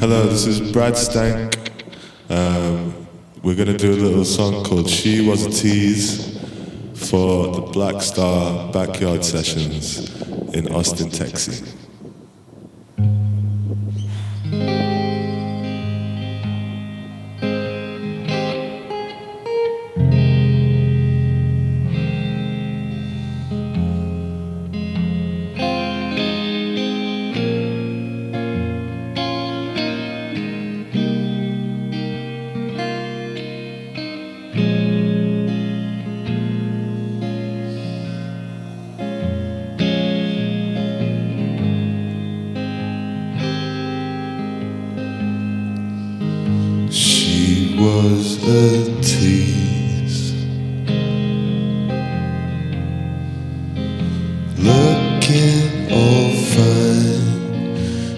Hello, this is Brad Stank. We're going to do a little song called She Was a Tease for the Black Star Backyard Sessions in Austin, Texas. Was a tease, looking all fine,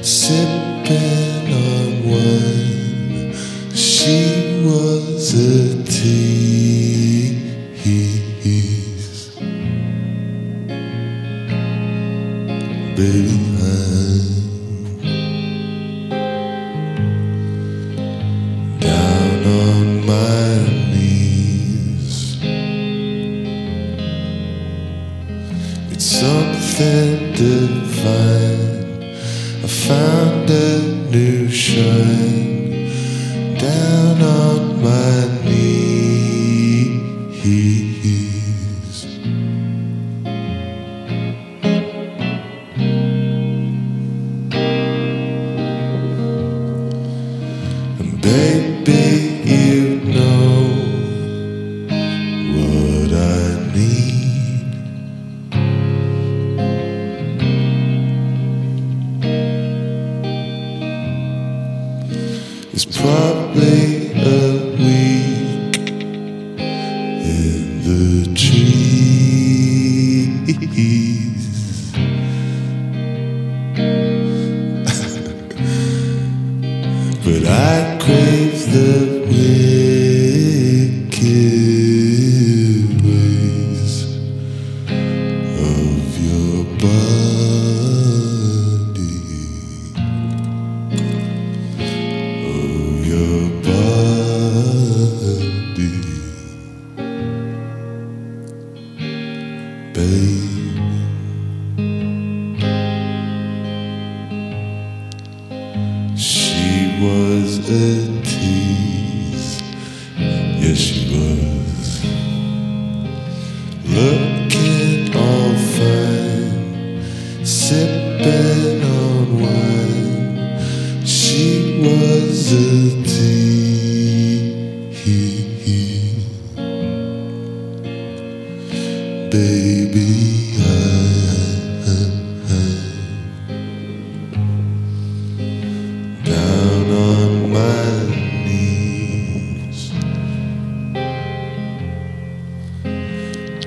sipping on wine. She was a tease, baby mine. Something divine, I found a new shine, down on my knees. And baby, you know what I need. It's probably a week in the trees. But I crave the wicked ways of your body. Babe, she was a tease, yes she was, looking all fine, sipping on wine, she was a tease, baby. Down on my knees,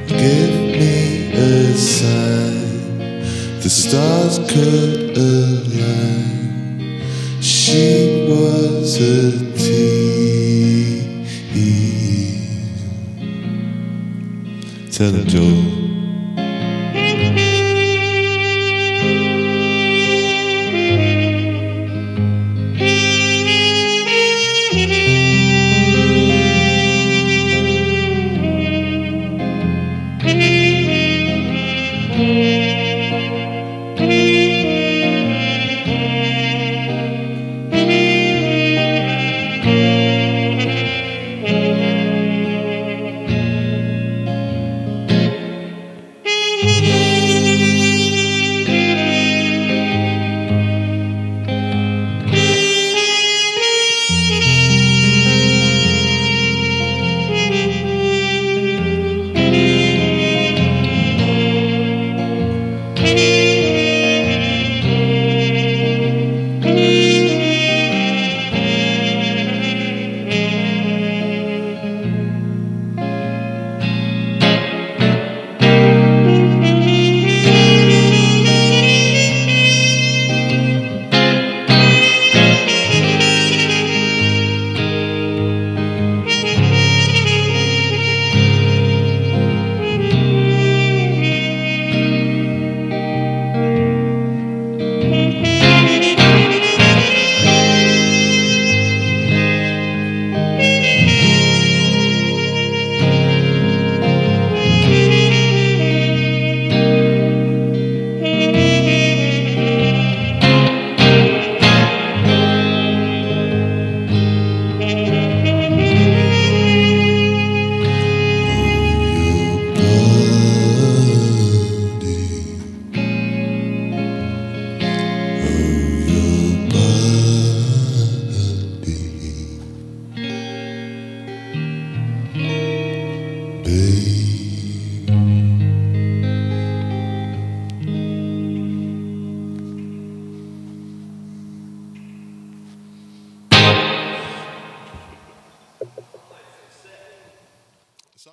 give me a sign, the stars could align. She was a tease. Tell him, Joe. day.